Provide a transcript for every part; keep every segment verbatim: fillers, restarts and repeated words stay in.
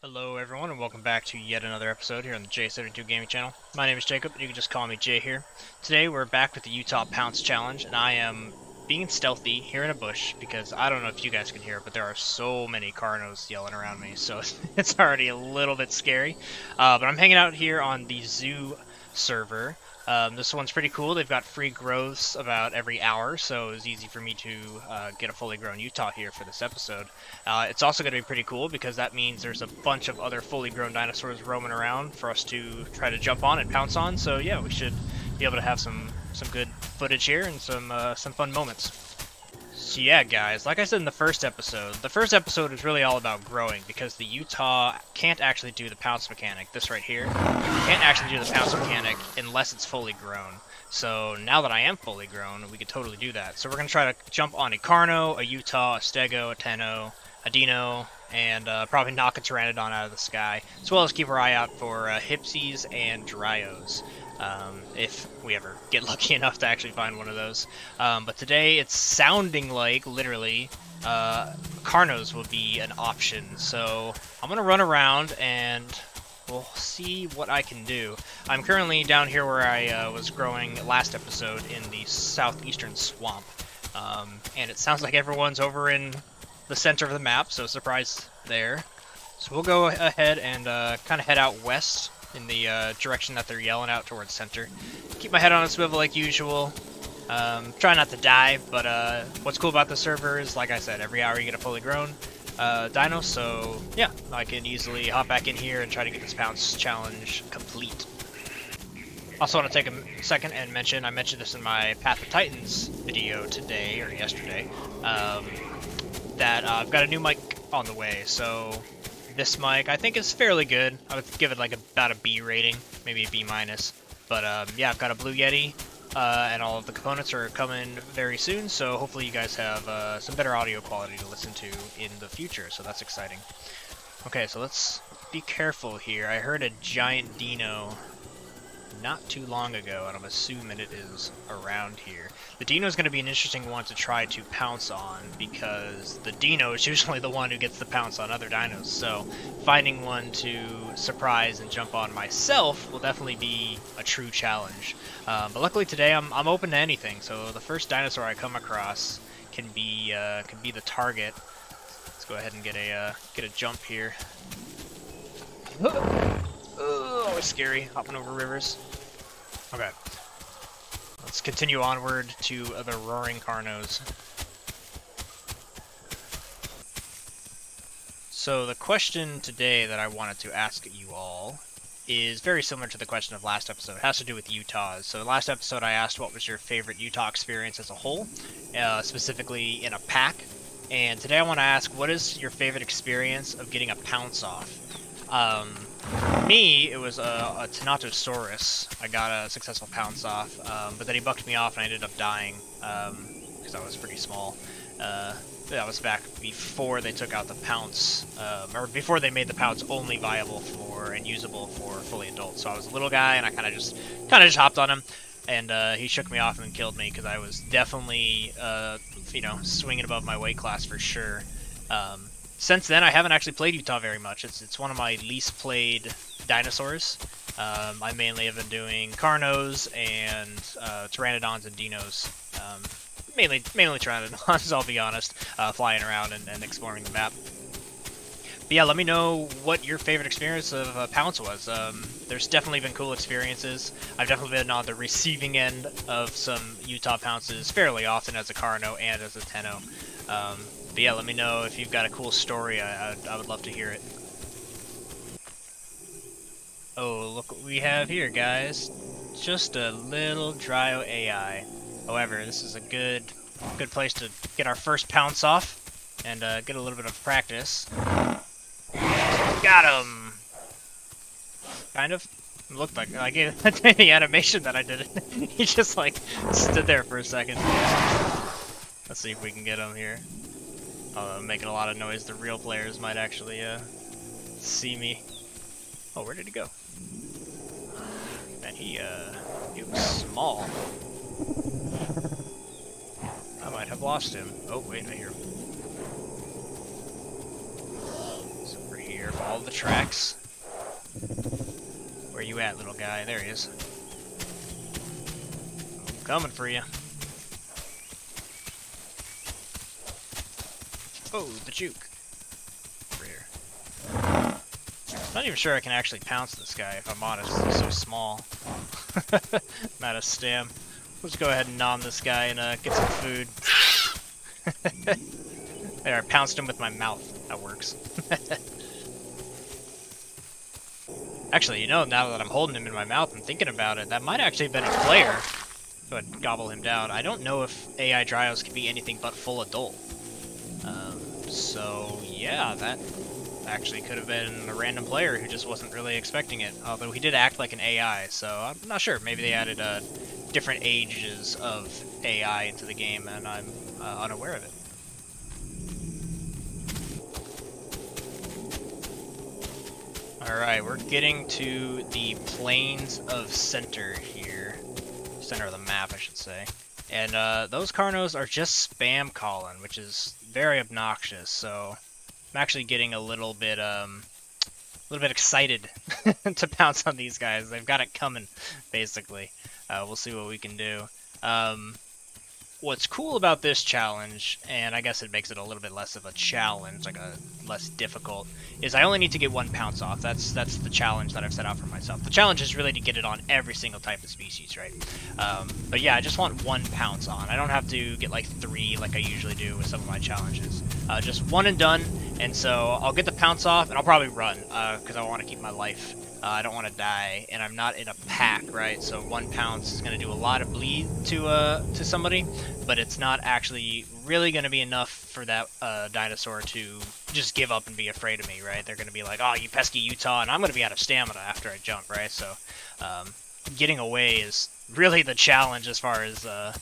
Hello everyone and welcome back to yet another episode here on the J seventy-two Gaming Channel. My name is Jacob and you can just call me Jay here. Today we're back with the Utah Pounce Challenge and I am being stealthy here in a bush because I don't know if you guys can hear it, but there are so many Carnos yelling around me, so it's already a little bit scary. Uh, but I'm hanging out here on the zoo server. Um, this one's pretty cool. They've got free growths about every hour, so it's easy for me to uh, get a fully grown Utah here for this episode. Uh, it's also going to be pretty cool because that means there's a bunch of other fully grown dinosaurs roaming around for us to try to jump on and pounce on. So yeah, we should be able to have some some good footage here and some uh, some fun moments. So yeah guys, like I said in the first episode, the first episode is really all about growing because the Utah can't actually do the pounce mechanic, this right here, can't actually do the pounce mechanic unless it's fully grown. So now that I am fully grown, we could totally do that. So we're going to try to jump on a Carno, a Utah, a Stego, a Tenno, a Dino, and uh, probably knock a Pteranodon out of the sky, as well as keep our eye out for uh, Hypsies and Dryos. Um, if we ever get lucky enough to actually find one of those. Um, but today it's sounding like, literally, uh, Carnos will be an option. So I'm going to run around and we'll see what I can do. I'm currently down here where I uh, was growing last episode in the southeastern swamp. Um, and it sounds like everyone's over in the center of the map, so surprise there. So we'll go ahead and uh, kind of head out west in the uh, direction that they're yelling out towards center. Keep my head on a swivel like usual. Um, try not to die, but uh, what's cool about the server is, like I said, every hour you get a fully grown uh, dino, so yeah, I can easily hop back in here and try to get this pounce challenge complete. Also want to take a second and mention, I mentioned this in my Path of Titans video today, or yesterday, um, that uh, I've got a new mic on the way, so this mic, I think, is fairly good. I would give it like about a B rating, maybe a B minus. But um, yeah, I've got a Blue Yeti, uh, and all of the components are coming very soon. So hopefully you guys have uh, some better audio quality to listen to in the future. So that's exciting. Okay, so let's be careful here. I heard a giant dino not too long ago, and I'm assuming it is around here. The dino is going to be an interesting one to try to pounce on because the dino is usually the one who gets the pounce on other dinos, so finding one to surprise and jump on myself will definitely be a true challenge. Uh, but luckily today I'm, I'm open to anything, so the first dinosaur I come across can be uh, can be the target. Let's go ahead and get a uh, get a jump here. Oh, it's scary, hopping over rivers. Okay. Let's continue onward to the roaring Carnos. So the question today that I wanted to ask you all is very similar to the question of last episode. It has to do with Utahs. So last episode I asked what was your favorite Utah experience as a whole, uh, specifically in a pack. And today I want to ask, what is your favorite experience of getting a pounce off? Um, For me, it was a, a Tenontosaurus. I got a successful pounce off, um, but then he bucked me off and I ended up dying because um, I was pretty small. Uh, that was back before they took out the pounce, um, or before they made the pounce only viable for and usable for fully adults. So I was a little guy and I kind of just kind of just hopped on him, and uh, he shook me off and killed me because I was definitely uh, you know swinging above my weight class for sure. Um, Since then, I haven't actually played Utah very much. It's it's one of my least played dinosaurs. Um, I mainly have been doing Carnos and uh, Pteranodons and Dinos. Um, mainly mainly Pteranodons, I'll be honest, uh, flying around and, and exploring the map. But yeah, let me know what your favorite experience of uh, Pounce was. Um, there's definitely been cool experiences. I've definitely been on the receiving end of some Utah Pounces fairly often as a Carno and as a Tenno. Um, But yeah, let me know if you've got a cool story. I, I, I would love to hear it. Oh, look what we have here, guys. Just a little Dryo A I. However, this is a good good place to get our first pounce off and uh, get a little bit of practice. Got him! Kind of. It looked like I gave it the animation that I did it. He just, like, stood there for a second. Let's see if we can get him here. Uh, making a lot of noise, the real players might actually uh, see me. Oh, where did he go? And he, uh, he was small. I've lost him. Oh, wait, I hear him. So we're here, follow the tracks. Where you at, little guy? There he is. I'm coming for you. Oh, the juke. Over here. I'm not even sure I can actually pounce this guy, if I'm honest. He's so small. I'm out of stam. Let's go ahead and nom this guy and uh, get some food. There, I pounced him with my mouth. That works. Actually, you know, now that I'm holding him in my mouth and thinking about it, that might actually have been a player who would gobble him down. I don't know if A I Dryos can be anything but full adult. Um, so, yeah, that actually could have been a random player who just wasn't really expecting it. Although he did act like an A I, so I'm not sure. Maybe they added uh, different ages of A I into the game, and I'm uh, unaware of it. Alright, we're getting to the Plains of Center here. Center of the map, I should say. And uh, those Carnos are just spam calling, which is very obnoxious, so I'm actually getting a little bit, um, a little bit excited to pounce on these guys. They've got it coming, basically. Uh, we'll see what we can do. Um, what's cool about this challenge, and I guess it makes it a little bit less of a challenge, like a less difficult, is I only need to get one pounce off. That's that's the challenge that I've set out for myself. The challenge is really to get it on every single type of species, right? Um, but yeah, I just want one pounce on. I don't have to get like three like I usually do with some of my challenges. Uh, just one and done. And so I'll get the pounce off, and I'll probably run, because uh, I want to keep my life. Uh, I don't want to die, and I'm not in a pack, right? So one pounce is going to do a lot of bleed to uh, to somebody, but it's not actually really going to be enough for that uh, dinosaur to just give up and be afraid of me, right? They're going to be like, oh, you pesky Utah, and I'm going to be out of stamina after I jump, right? So um, getting away is really the challenge as far as uh,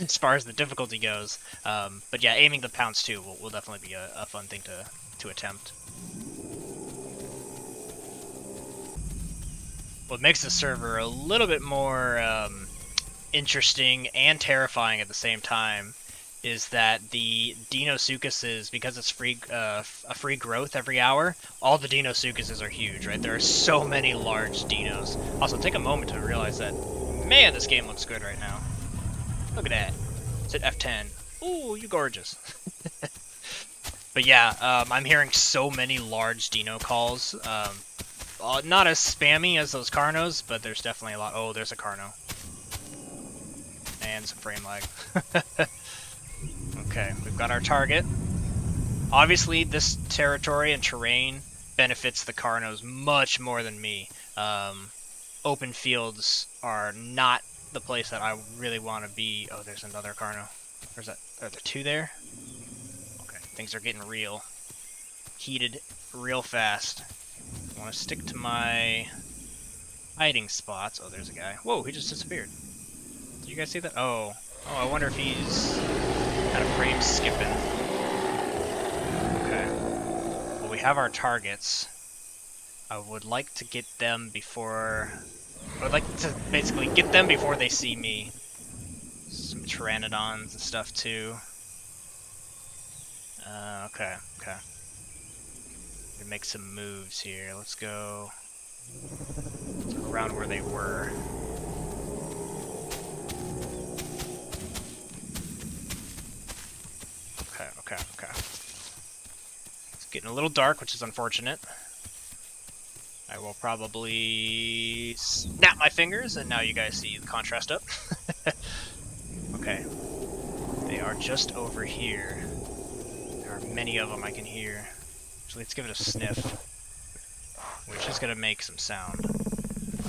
as far as the difficulty goes. Um, but yeah, aiming the pounce too will, will definitely be a, a fun thing to, to attempt. What makes the server a little bit more um, interesting and terrifying at the same time is that the Dinosuchuses, because it's free uh, a free growth every hour, all the Dinosuchuses are huge, right? There are so many large dinos. Also, take a moment to realize that, man, this game looks good right now. Look at that. It's at F ten. Ooh, you gorgeous. But yeah, um, I'm hearing so many large dino calls. Um, uh, not as spammy as those Carnos, but there's definitely a lot. Oh, there's a Carno. And some frame lag. Okay, we've got our target. Obviously, this territory and terrain benefits the Carnos much more than me. Um, open fields are not the place that I really want to be. Oh, there's another Carno. There's that. Are there two there? Okay, things are getting real. Heated real fast. I want to stick to my hiding spots. Oh, there's a guy. Whoa, he just disappeared. Did you guys see that? Oh. Oh, I wonder if he's out of frame skipping. Okay. Well, we have our targets. I would like to get them before... I would like to basically get them before they see me. Some pteranodons and stuff, too. Uh, okay, okay. We make some moves here. Let's go... Let's go around where they were. Okay, okay, okay. It's getting a little dark, which is unfortunate. I will probably snap my fingers, and now you guys see the contrast up. Okay. They are just over here. There are many of them I can hear. Actually, let's give it a sniff. Which is going to make some sound.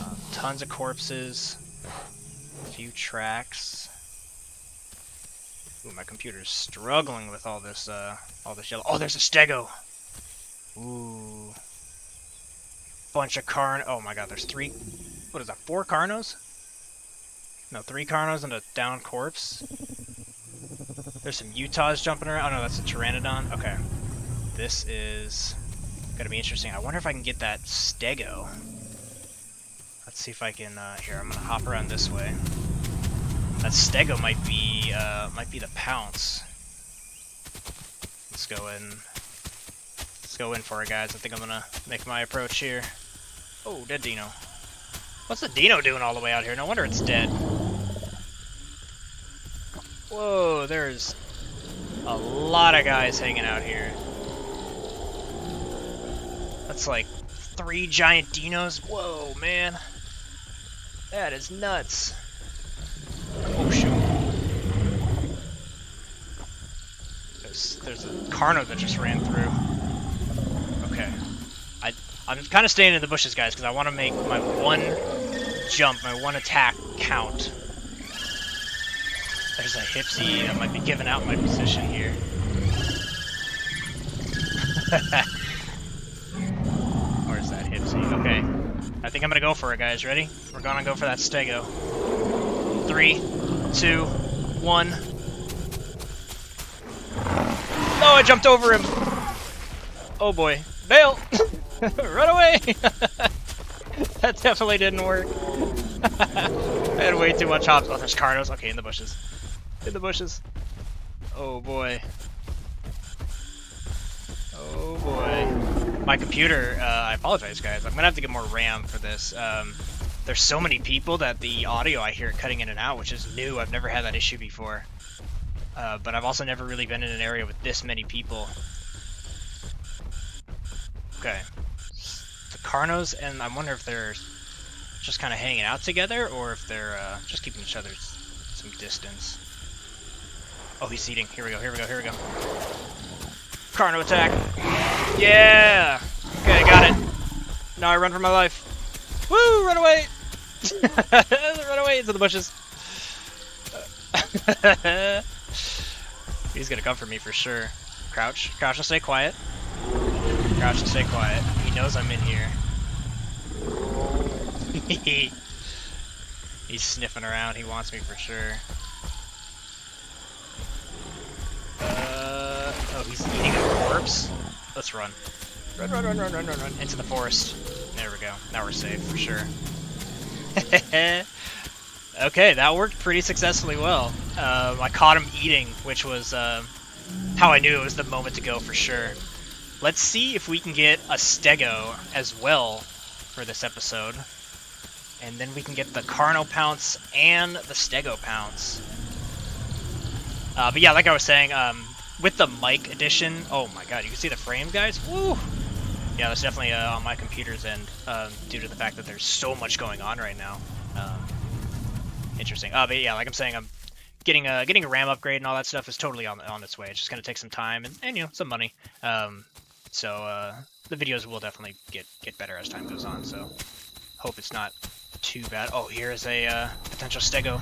Um, tons of corpses. A few tracks. Ooh, my computer's struggling with all this, uh, all this yellow. Oh, there's a stego! Ooh. Bunch of Carn. Oh my god, there's three. What is that? Four Carnos? No, three Carnos and a down corpse. There's some Utahs jumping around. Oh no, that's a Pteranodon. Okay. This is gonna be interesting. I wonder if I can get that stego. Let's see if I can. Uh, here, I'm gonna hop around this way. That stego might be uh, might be the pounce. Let's go in. Let's go in for it, guys. I think I'm gonna make my approach here. Oh, dead dino. What's the dino doing all the way out here? No wonder it's dead. Whoa, there's a lot of guys hanging out here. That's like three giant dinos. Whoa, man. That is nuts. Oh, shoot. There's, there's a Carno that just ran through. Okay. I, I'm kind of staying in the bushes, guys, because I want to make my one jump, my one attack count. There's a Hipsy that might be giving out my position here. Where's that Hipsy? Okay. I think I'm gonna go for it, guys. Ready? We're gonna go for that Stego. Three, two, one. Oh, I jumped over him! Oh boy. Bail! Run away! That definitely didn't work. I had way too much hops. Oh, there's Carnos. Okay, in the bushes. In the bushes. Oh boy. Oh boy. My computer, uh, I apologize, guys. I'm gonna have to get more RAM for this. Um, there's so many people that the audio I hear cutting in and out, which is new. I've never had that issue before. Uh, but I've also never really been in an area with this many people. Okay. The Carnos, and I wonder if they're just kind of hanging out together, or if they're uh, just keeping each other some distance. Oh, he's eating. Here we go, here we go, here we go. Carno attack! Yeah! Okay, got it. Now I run for my life. Woo! Run away! Run away into the bushes. He's gonna come for me for sure. Crouch. Crouch and stay quiet. Crouch and stay quiet. He knows I'm in here. He's sniffing around. He wants me for sure. Uh, oh, he's eating a corpse? Let's run. Run, run, run, run, run, run, run. Into the forest. There we go. Now we're safe for sure. Okay, that worked pretty successfully well. Uh, I caught him eating, which was uh, how I knew it was the moment to go for sure. Let's see if we can get a Stego as well for this episode. And then we can get the Carno Pounce and the Stego Pounce. Uh, but yeah, like I was saying, um, with the mic edition... Oh my god, you can see the frame, guys? Woo! Yeah, that's definitely uh, on my computer's end, uh, due to the fact that there's so much going on right now. Um, interesting. Uh, but yeah, like I'm saying, I'm getting a, getting a RAM upgrade and all that stuff is totally on, on its way. It's just going to take some time and, and, you know, some money. Um, so uh, the videos will definitely get, get better as time goes on, so hope it's not... too bad. Oh, here's a uh, potential Stego.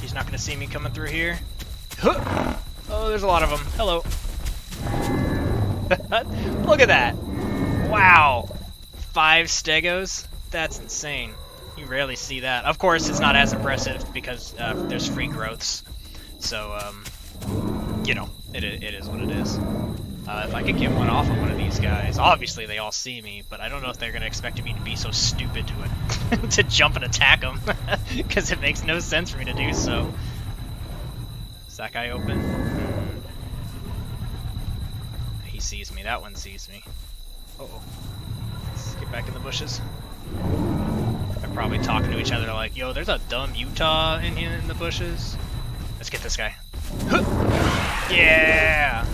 He's not going to see me coming through here. Huh! Oh, there's a lot of them. Hello. Look at that. Wow. Five Stegos? That's insane. You rarely see that. Of course, it's not as impressive because uh, there's free growths. So, um, you know, it, it is what it is. Uh, if I could get one off of one of these guys, obviously they all see me, but I don't know if they're going to expect me to be so stupid to it, to jump and attack them, because it makes no sense for me to do so. Is that guy open? He sees me. That one sees me. Uh-oh. Let's get back in the bushes. They're probably talking to each other like, yo, there's a dumb Utah in here in the bushes. Let's get this guy. Yeah!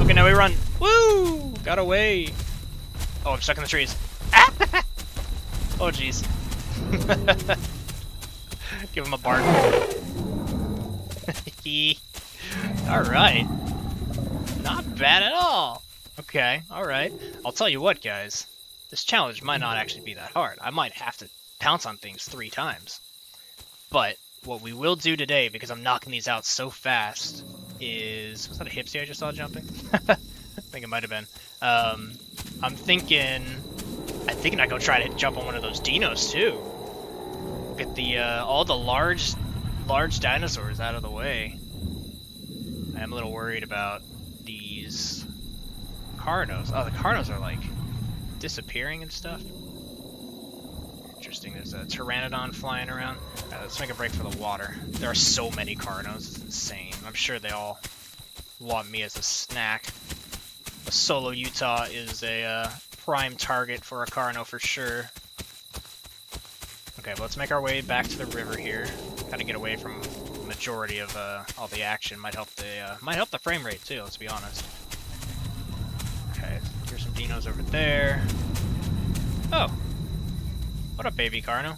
Okay, now we run. Woo! Got away. Oh, I'm stuck in the trees. Ah! Oh, jeez. Give him a bark. Alright. Not bad at all. Okay, alright. I'll tell you what, guys. This challenge might not actually be that hard. I might have to pounce on things three times. But what we will do today, because I'm knocking these out so fast... is... was that a Hipsy I just saw jumping? I think it might have been. Um, I'm thinking... I'm thinking I go try to jump on one of those dinos, too. Get the, uh, all the large, large dinosaurs out of the way. I am a little worried about these Carnos. Oh, the Carnos are, like, disappearing and stuff. Interesting, there's a Pteranodon flying around. Uh, let's make a break for the water. There are so many Carnos, it's insane. I'm sure they all want me as a snack. A solo Utah is a uh, prime target for a Carno for sure. Okay, well, let's make our way back to the river here. Kind of get away from the majority of uh, all the action. Might help the uh, might help the frame rate too. Let's be honest. Okay, here's some dinos over there. Oh, what up, baby Carno?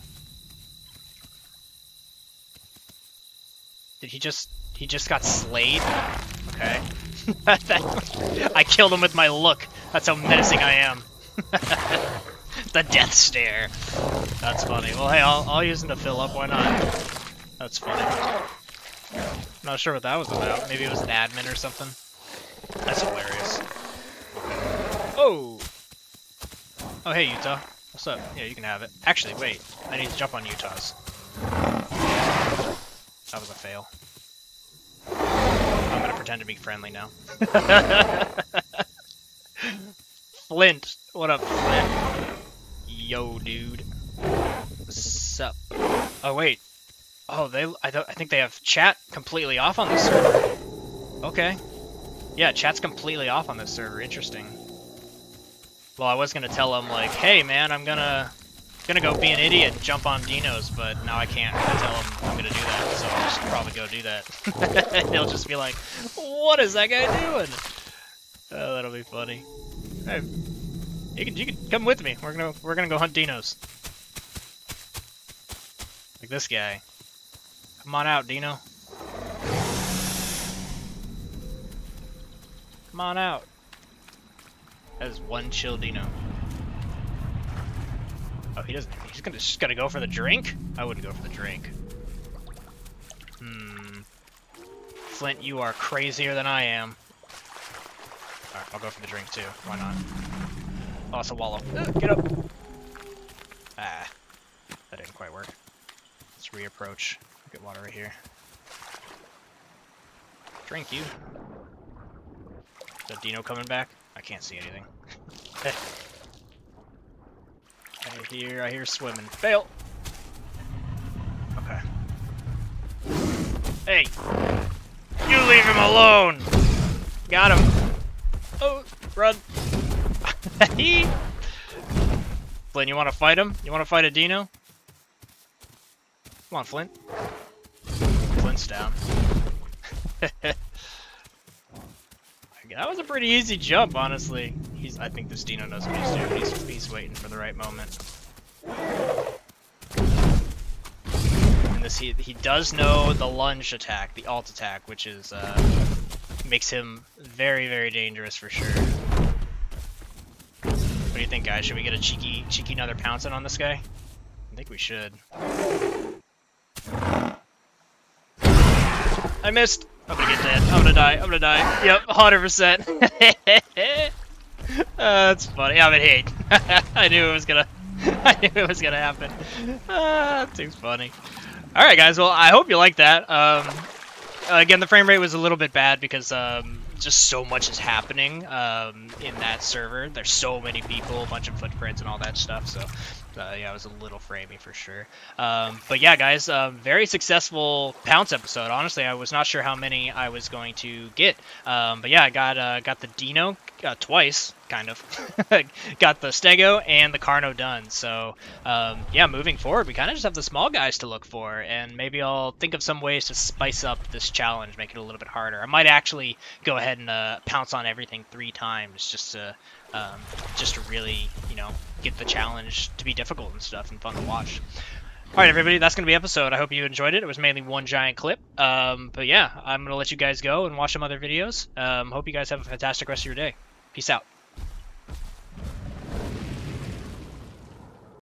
Did he just, he just got slayed? Okay. I killed him with my look. That's how menacing I am. The death stare. That's funny. Well, hey, I'll, I'll use him to fill up. Why not? That's funny. I'm not sure what that was about. Maybe it was an admin or something. That's hilarious. Oh! Oh, hey, Utah. What's up? Yeah, you can have it. Actually, wait. I need to jump on Utah's. That was a fail. I'm gonna pretend to be friendly now. Flint! What up, Flint? Yo, dude. What's up? Oh, wait. Oh, they. I, th I think they have chat completely off on this server. Okay. Yeah, chat's completely off on this server. Interesting. Well, I was gonna tell them, like, hey, man, I'm gonna... gonna go be an idiot and jump on dinos, but now I can't tell them I'm gonna do that, so I'll just probably go do that. They'll just be like, what is that guy doing? Oh, that'll be funny. Hey, you can you can come with me. We're gonna we're gonna go hunt dinos. Like this guy. Come on out, Dino. Come on out. That is one chill Dino. Oh, he doesn't. He's gonna just gonna go for the drink. I wouldn't go for the drink. Hmm. Flint, you are crazier than I am. All right, I'll go for the drink too. Why not? Oh, it's a wallow. Ugh, get up. Ah, that didn't quite work. Let's reapproach. Get water right here. Drink you. Is that Dino coming back? I can't see anything. I hear, I hear swimming. Fail! Okay. Hey! You leave him alone! Got him! Oh, run! Flint, you wanna fight him? You wanna fight a Dino? Come on, Flint. Flint's down. That was a pretty easy jump, honestly. He's, I think this Dino knows what he's doing. He's, he's waiting for the right moment. And this, he, he does know the lunge attack, the alt attack, which is uh, makes him very, very dangerous for sure. What do you think, guys? Should we get a cheeky, cheeky another pouncing on this guy? I think we should. I missed. I'm gonna get dead. I'm gonna die. I'm gonna die. Yep, one hundred percent. Uh, that's funny. I'm at hate. I knew it was gonna. I knew it was gonna happen. Uh, that thing's funny. All right, guys. Well, I hope you liked that. Um, again, the frame rate was a little bit bad because um, just so much is happening um, in that server. There's so many people, a bunch of footprints, and all that stuff. So, uh, yeah, it was a little framey for sure. Um, but yeah, guys, uh, very successful Pounce episode. Honestly, I was not sure how many I was going to get. Um, but yeah, I got uh, got the Dino. Uh, twice, kind of. Got the Stego and the Carno done. So, um, yeah, moving forward, we kind of just have the small guys to look for, and maybe I'll think of some ways to spice up this challenge, make it a little bit harder. I might actually go ahead and uh, pounce on everything three times just to, um, just to really, you know, get the challenge to be difficult and stuff and fun to watch. All right, everybody, that's going to be the episode. I hope you enjoyed it. It was mainly one giant clip. Um, but yeah, I'm going to let you guys go and watch some other videos. Um, hope you guys have a fantastic rest of your day. Peace out.